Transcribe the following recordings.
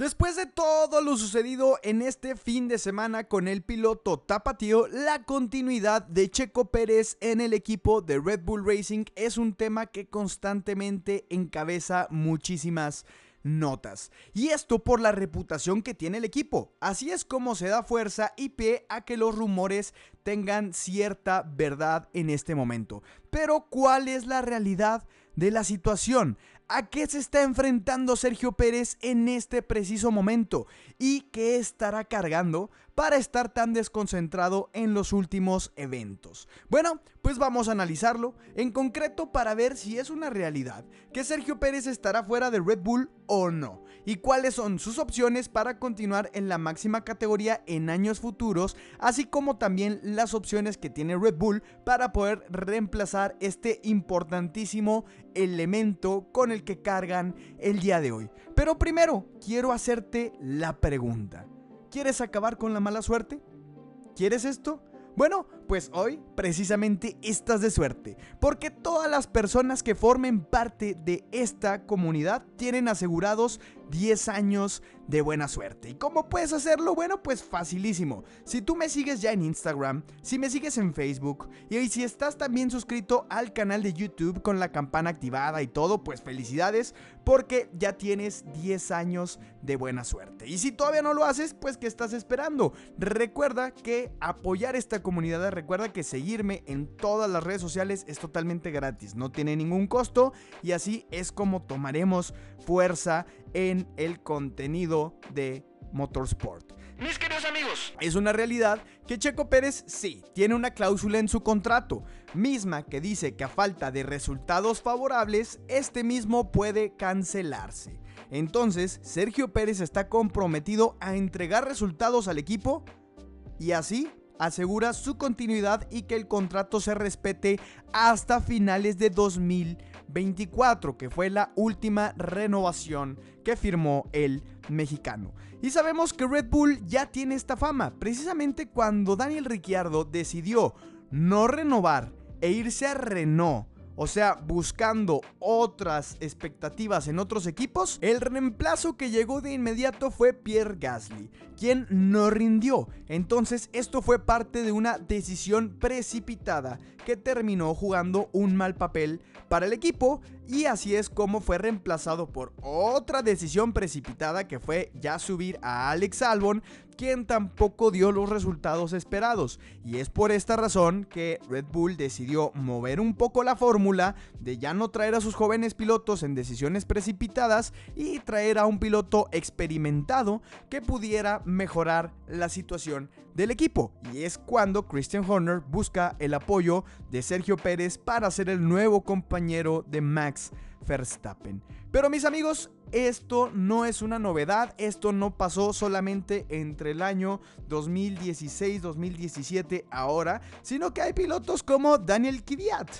Después de todo lo sucedido en este fin de semana con el piloto tapatío, la continuidad de Checo Pérez en el equipo de Red Bull Racing es un tema que constantemente encabeza muchísimas notas, y esto por la reputación que tiene el equipo. Así es como se da fuerza y pie a que los rumores tengan cierta verdad en este momento. Pero ¿cuál es la realidad de la situación? ¿A qué se está enfrentando Sergio Pérez en este preciso momento? ¿Y qué estará cargando para estar tan desconcentrado en los últimos eventos? Bueno, pues vamos a analizarlo en concreto para ver si es una realidad que Sergio Pérez estará fuera de Red Bull o no, y cuáles son sus opciones para continuar en la máxima categoría en años futuros, así como también las opciones que tiene Red Bull para poder reemplazar este importantísimo elemento con el que cargan el día de hoy. Pero primero quiero hacerte la pregunta: ¿quieres acabar con la mala suerte? ¿Quieres esto? Bueno, pues hoy precisamente estás de suerte, porque todas las personas que formen parte de esta comunidad tienen asegurados 10 años de buena suerte. ¿Y cómo puedes hacerlo? Bueno, pues facilísimo. Si tú me sigues ya en Instagram, si me sigues en Facebook, y si estás también suscrito al canal de YouTube con la campana activada y todo, pues felicidades, porque ya tienes 10 años de buena suerte. Y si todavía no lo haces, pues ¿qué estás esperando? Recuerda que apoyar esta comunidad, recuerda que seguirme en todas las redes sociales es totalmente gratis, no tiene ningún costo, y así es como tomaremos fuerza en el contenido de Motorsport. Mis queridos amigos, es una realidad que Checo Pérez sí tiene una cláusula en su contrato, misma que dice que a falta de resultados favorables, este mismo puede cancelarse. Entonces, Sergio Pérez está comprometido a entregar resultados al equipo y así asegura su continuidad y que el contrato se respete hasta finales de 2024, que fue la última renovación que firmó el mexicano. Y sabemos que Red Bull ya tiene esta fama. Precisamente cuando Daniel Ricciardo decidió no renovar e irse a Renault, o sea, buscando otras expectativas en otros equipos, el reemplazo que llegó de inmediato fue Pierre Gasly, quien no rindió. Entonces esto fue parte de una decisión precipitada que terminó jugando un mal papel para el equipo, y así es como fue reemplazado por otra decisión precipitada que fue ya subir a Alex Albon, quien tampoco dio los resultados esperados. Y es por esta razón que Red Bull decidió mover un poco la fórmula de ya no traer a sus jóvenes pilotos en decisiones precipitadas y traer a un piloto experimentado que pudiera mejorar la situación del equipo. Y es cuando Christian Horner busca el apoyo de Sergio Pérez para ser el nuevo compañero de Max Verstappen. Pero mis amigos, esto no es una novedad, esto no pasó solamente entre el año 2016-2017 ahora, sino que hay pilotos como Daniil Kvyat,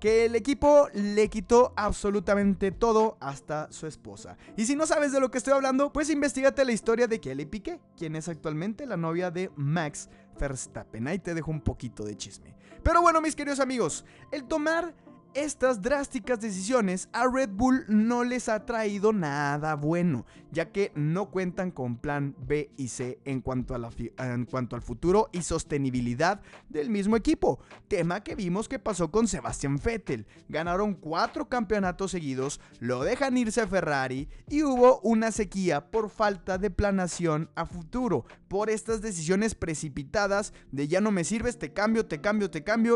que el equipo le quitó absolutamente todo, hasta su esposa. Y si no sabes de lo que estoy hablando, pues investígate la historia de Kelly Piquet, quien es actualmente la novia de Max Verstappen. Ahí te dejo un poquito de chisme. Pero bueno, mis queridos amigos, el tomar estas drásticas decisiones a Red Bull no les ha traído nada bueno, ya que no cuentan con plan B y C en cuanto al futuro y sostenibilidad del mismo equipo, tema que vimos que pasó con Sebastián Vettel. Ganaron 4 campeonatos seguidos, lo dejan irse a Ferrari y hubo una sequía por falta de planeación a futuro, por estas decisiones precipitadas de ya no me sirves, te cambio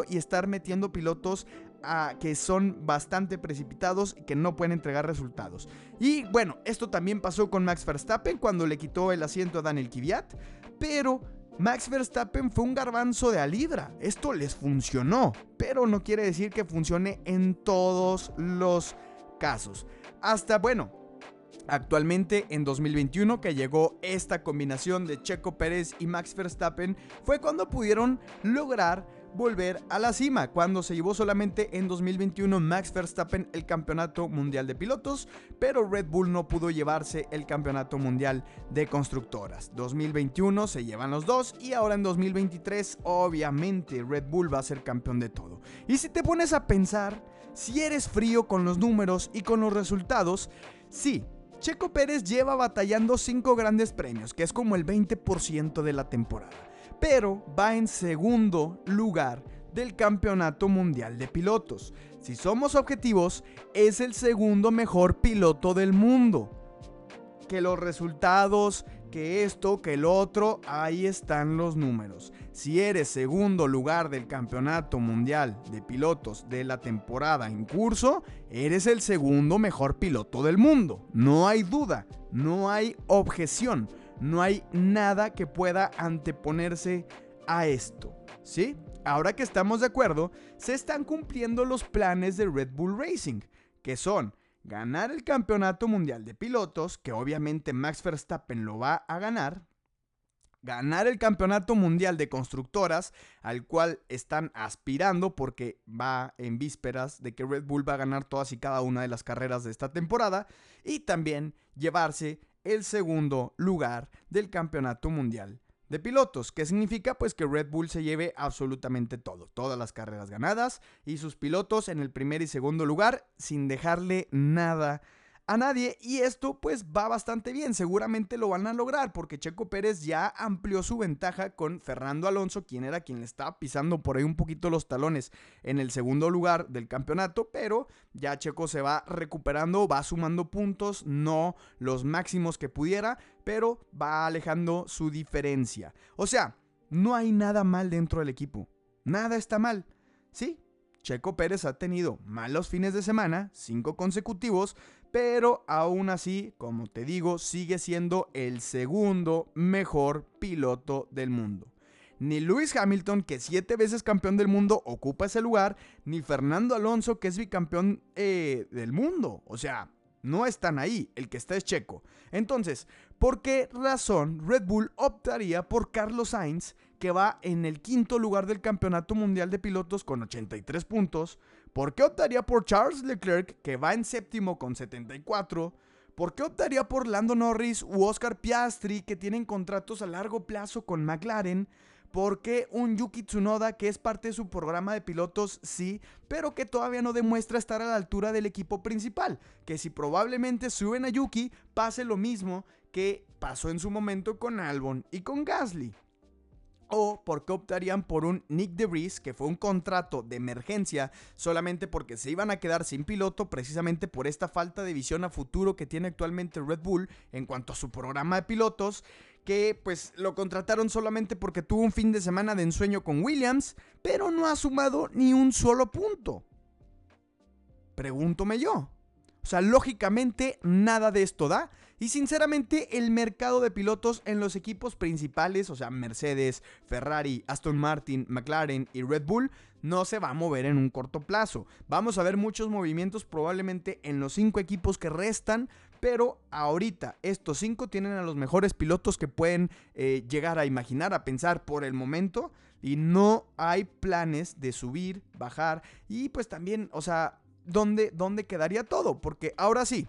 y estar metiendo pilotos que son bastante precipitados y que no pueden entregar resultados. Y bueno, esto también pasó con Max Verstappen cuando le quitó el asiento a Daniil Kvyat, pero Max Verstappen fue un garbanzo de a libra. Esto les funcionó, pero no quiere decir que funcione en todos los casos. Hasta bueno, actualmente en 2021, que llegó esta combinación de Checo Pérez y Max Verstappen, fue cuando pudieron lograr volver a la cima, cuando se llevó solamente en 2021 Max Verstappen el campeonato mundial de pilotos, pero Red Bull no pudo llevarse el campeonato mundial de constructoras. 2021 se llevan los dos, y ahora en 2023 obviamente Red Bull va a ser campeón de todo. Y si te pones a pensar, si eres frío con los números y con los resultados, sí, Checo Pérez lleva batallando 5 grandes premios, que es como el 20% de la temporada, pero va en segundo lugar del Campeonato Mundial de Pilotos. Si somos objetivos, es el segundo mejor piloto del mundo. Que los resultados, que esto, que el otro, ahí están los números. Si eres segundo lugar del Campeonato Mundial de Pilotos de la temporada en curso, eres el segundo mejor piloto del mundo. No hay duda, no hay objeción, no hay nada que pueda anteponerse a esto, ¿sí? Ahora que estamos de acuerdo, se están cumpliendo los planes de Red Bull Racing, que son ganar el Campeonato Mundial de Pilotos, que obviamente Max Verstappen lo va a ganar, ganar el Campeonato Mundial de Constructoras, al cual están aspirando porque va en vísperas de que Red Bull va a ganar todas y cada una de las carreras de esta temporada, y también llevarse el segundo lugar del Campeonato Mundial de Pilotos, que significa pues que Red Bull se lleve absolutamente todo, todas las carreras ganadas y sus pilotos en el primer y segundo lugar sin dejarle nada a nadie, y esto pues va bastante bien, seguramente lo van a lograr porque Checo Pérez ya amplió su ventaja con Fernando Alonso, quien era quien le estaba pisando por ahí un poquito los talones en el segundo lugar del campeonato, pero ya Checo se va recuperando, va sumando puntos, no los máximos que pudiera, pero va alejando su diferencia. O sea, no hay nada mal dentro del equipo, nada está mal, ¿sí? Checo Pérez ha tenido malos fines de semana, 5 consecutivos, pero aún así, como te digo, sigue siendo el segundo mejor piloto del mundo. Ni Lewis Hamilton, que 7 veces campeón del mundo, ocupa ese lugar, ni Fernando Alonso, que es bicampeón del mundo. O sea, no están ahí, el que está es Checo. Entonces, ¿por qué razón Red Bull optaría por Carlos Sainz, que va en el quinto lugar del Campeonato Mundial de Pilotos con 83 puntos? ¿Por qué optaría por Charles Leclerc, que va en séptimo con 74? ¿Por qué optaría por Lando Norris u Oscar Piastri, que tienen contratos a largo plazo con McLaren? ¿Por qué un Yuki Tsunoda, que es parte de su programa de pilotos, sí, pero que todavía no demuestra estar a la altura del equipo principal? Que si probablemente suben a Yuki, pase lo mismo que pasó en su momento con Albon y con Gasly. ¿O por qué optarían por un Nyck de Vries, que fue un contrato de emergencia solamente porque se iban a quedar sin piloto precisamente por esta falta de visión a futuro que tiene actualmente Red Bull en cuanto a su programa de pilotos, que pues lo contrataron solamente porque tuvo un fin de semana de ensueño con Williams, pero no ha sumado ni un solo punto? Pregúntome yo. O sea, lógicamente nada de esto da. Y sinceramente el mercado de pilotos en los equipos principales, o sea Mercedes, Ferrari, Aston Martin, McLaren y Red Bull, no se va a mover en un corto plazo. Vamos a ver muchos movimientos probablemente en los 5 equipos que restan, pero ahorita estos 5 tienen a los mejores pilotos que pueden llegar a imaginar, a pensar por el momento, y no hay planes de subir, bajar y pues también, o sea, ¿dónde quedaría todo? Porque ahora sí,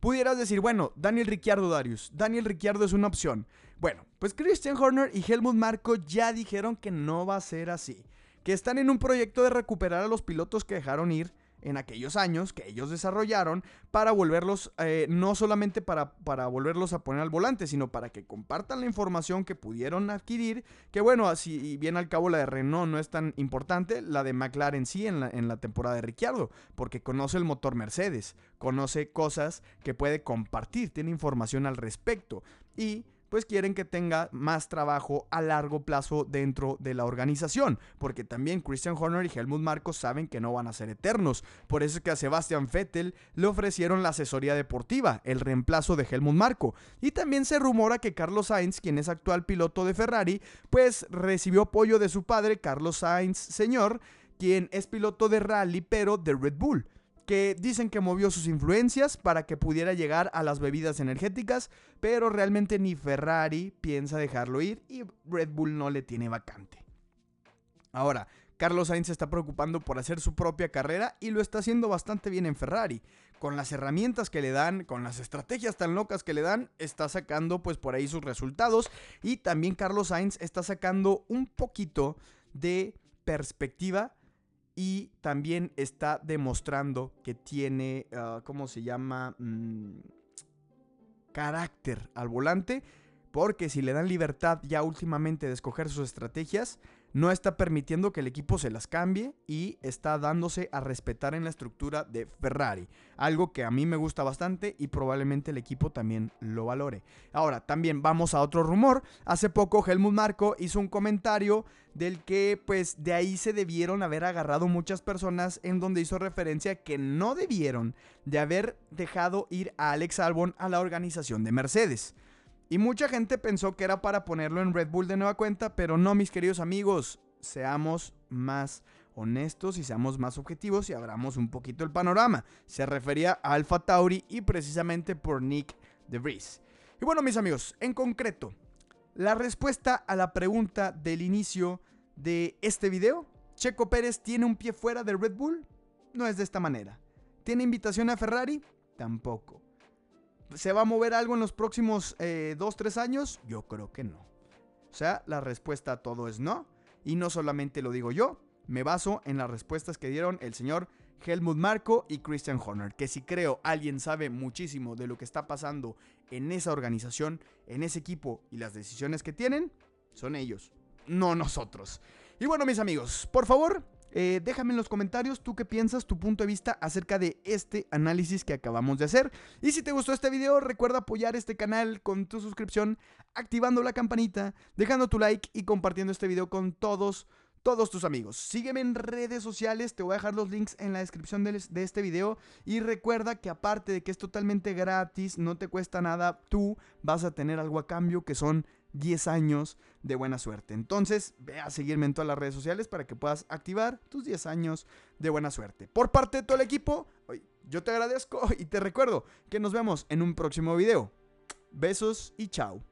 pudieras decir, bueno, Daniel Ricciardo, Darius, Daniel Ricciardo es una opción. Bueno, pues Christian Horner y Helmut Marko ya dijeron que no va a ser así, que están en un proyecto de recuperar a los pilotos que dejaron ir en aquellos años que ellos desarrollaron para volverlos, no solamente para volverlos a poner al volante, sino para que compartan la información que pudieron adquirir, que bueno, así bien al cabo la de Renault no es tan importante, la de McLaren sí en la temporada de Ricciardo, porque conoce el motor Mercedes, conoce cosas que puede compartir, tiene información al respecto y pues quieren que tenga más trabajo a largo plazo dentro de la organización, porque también Christian Horner y Helmut Marko saben que no van a ser eternos. Por eso es que a Sebastián Vettel le ofrecieron la asesoría deportiva, el reemplazo de Helmut Marko. Y también se rumora que Carlos Sainz, quien es actual piloto de Ferrari, pues recibió apoyo de su padre, Carlos Sainz Sr., quien es piloto de rally pero de Red Bull, que dicen que movió sus influencias para que pudiera llegar a las bebidas energéticas, pero realmente ni Ferrari piensa dejarlo ir y Red Bull no le tiene vacante. Ahora, Carlos Sainz se está preocupando por hacer su propia carrera y lo está haciendo bastante bien en Ferrari. Con las herramientas que le dan, con las estrategias tan locas que le dan, está sacando pues por ahí sus resultados, y también Carlos Sainz está sacando un poquito de perspectiva y también está demostrando que tiene, ¿cómo se llama? carácter al volante, porque si le dan libertad ya últimamente de escoger sus estrategias, no está permitiendo que el equipo se las cambie y está dándose a respetar en la estructura de Ferrari, algo que a mí me gusta bastante y probablemente el equipo también lo valore. Ahora, también vamos a otro rumor. Hace poco Helmut Marko hizo un comentario del que pues de ahí se debieron haber agarrado muchas personas, en donde hizo referencia que no debieron de haber dejado ir a Alex Albon a la organización de Mercedes. Y mucha gente pensó que era para ponerlo en Red Bull de nueva cuenta, pero no, mis queridos amigos, seamos más honestos y seamos más objetivos y abramos un poquito el panorama. Se refería a Alfa Tauri y precisamente por Nyck de Vries. Y bueno, mis amigos, en concreto, la respuesta a la pregunta del inicio de este video, ¿Checo Pérez tiene un pie fuera de Red Bull? No es de esta manera. ¿Tiene invitación a Ferrari? Tampoco. ¿Se va a mover algo en los próximos 2-3 años? Yo creo que no. O sea, la respuesta a todo es no. Y no solamente lo digo yo, me baso en las respuestas que dieron el señor Helmut Marko y Christian Horner, que si creo alguien sabe muchísimo de lo que está pasando en esa organización, en ese equipo y las decisiones que tienen, son ellos, no nosotros. Y bueno, mis amigos, por favor, déjame en los comentarios tú qué piensas, tu punto de vista acerca de este análisis que acabamos de hacer. Y si te gustó este video, recuerda apoyar este canal con tu suscripción, activando la campanita, dejando tu like y compartiendo este video con todos tus amigos. Sígueme en redes sociales, te voy a dejar los links en la descripción de este video. Y recuerda que aparte de que es totalmente gratis, no te cuesta nada, tú vas a tener algo a cambio, que son 10 años de buena suerte. Entonces ve a seguirme en todas las redes sociales para que puedas activar tus 10 años de buena suerte. Por parte de todo el equipo, yo te agradezco y te recuerdo que nos vemos en un próximo video. Besos y chao.